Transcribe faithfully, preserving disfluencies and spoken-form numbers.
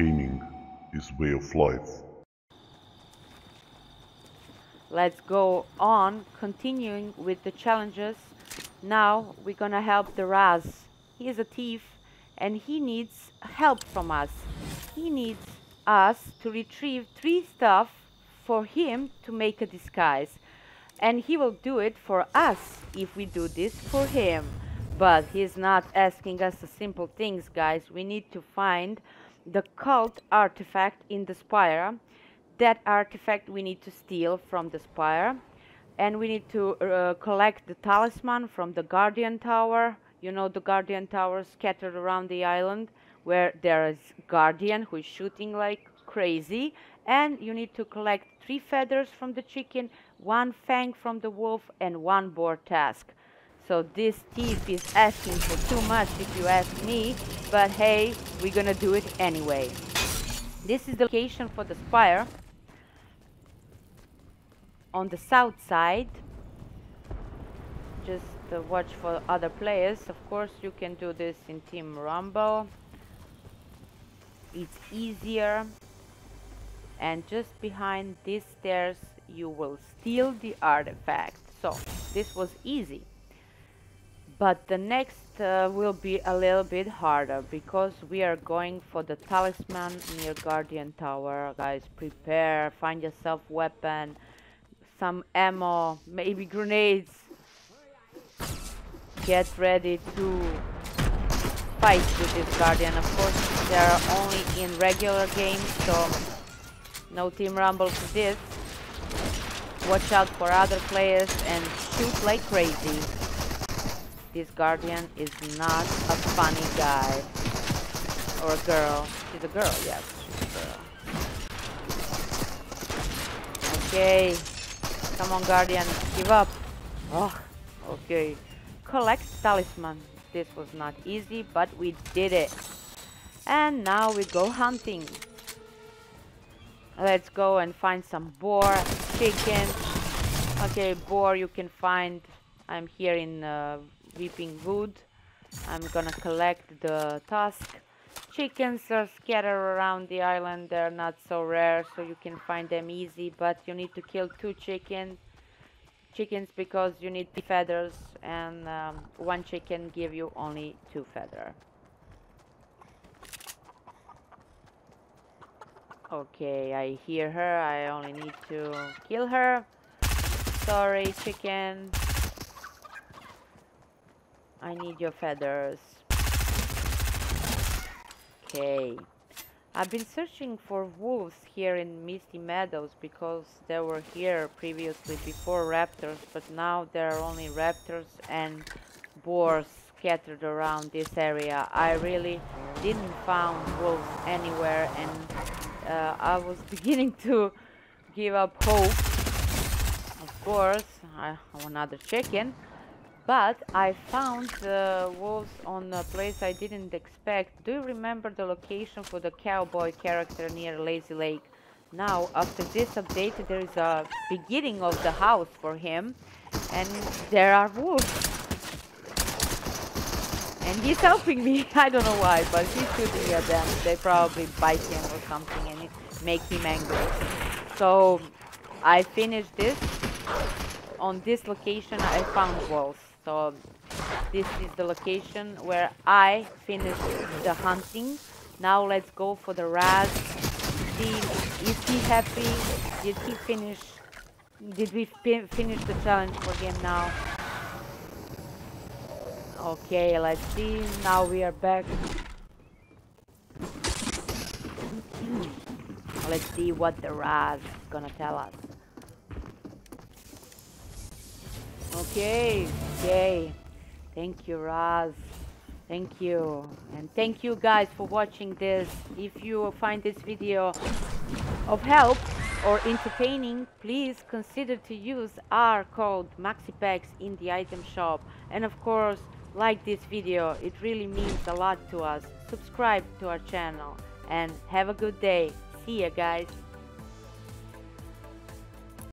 Gaming is way of life. Let's go on, continuing with the challenges. Now we're gonna help the Raz. He is a thief and he needs help from us. He needs us to retrieve three stuff for him to make a disguise. And he will do it for us if we do this for him. But he's not asking us the simple things, guys. We need to find the cult artifact in the Spire. That artifact we need to steal from the Spire. And we need to uh, collect the talisman from the Guardian Tower. You know, the Guardian Tower scattered around the island, where there is Guardian who is shooting like crazy. And you need to collect three feathers from the chicken, one fang from the wolf, and one boar tusk. So this thief is asking for too much if you ask me, but hey, we're gonna do it anyway. This is the location for the Spire. On the south side. Just uh, watch for other players. Of course, you can do this in Team Rumble. It's easier. And just behind these stairs, you will steal the artifact. So, this was easy. But the next uh, will be a little bit harder, because we are going for the talisman near Guardian Tower. Guys, prepare, find yourself a weapon, some ammo, maybe grenades. Get ready to fight with this Guardian. Of course, they are only in regular games, so no Team Rumble for this. Watch out for other players and shoot like crazy. This Guardian is not a funny guy. Or a girl. She's a girl, yes. She's a girl. Okay. Come on, Guardian. Give up. Oh, okay. Collect talisman. This was not easy, but we did it. And now we go hunting. Let's go and find some boar, chicken. Okay, boar you can find. I'm here in... Uh, Weeping Wood. I'm gonna collect the tusk. Chickens are scattered around the island. They're not so rare, so you can find them easy, but you need to kill two chicken chickens because you need feathers, and um, one chicken give you only two feathers. Okay, I hear her. I only need to kill her. Sorry, chicken, I need your feathers. Okay. I've been searching for wolves here in Misty Meadows because they were here previously before raptors, but now there are only raptors and boars scattered around this area. I really didn't find wolves anywhere, and uh, I was beginning to give up hope. Of course, I have another chicken. But I found the uh, wolves on a place I didn't expect. Do you remember the location for the cowboy character near Lazy Lake? Now, after this update, there is a beginning of the house for him. And there are wolves. And he's helping me. I don't know why, but he's shooting at them. They probably bite him or something and it makes him angry. So, I finished this. On this location, I found wolves. So this is the location where I finished the hunting. Now let's go for the Raz. See, is he happy? Did he finish? Did we finish the challenge for him now? Okay, let's see. Now we are back. Let's see what the Raz is gonna tell us. Okay, okay. Thank you, Raz. Thank you. And thank you guys for watching this. If you find this video of help or entertaining, please consider to use our code maxipex in the item shop. And of course, like this video. It really means a lot to us. Subscribe to our channel. And have a good day. See ya, guys.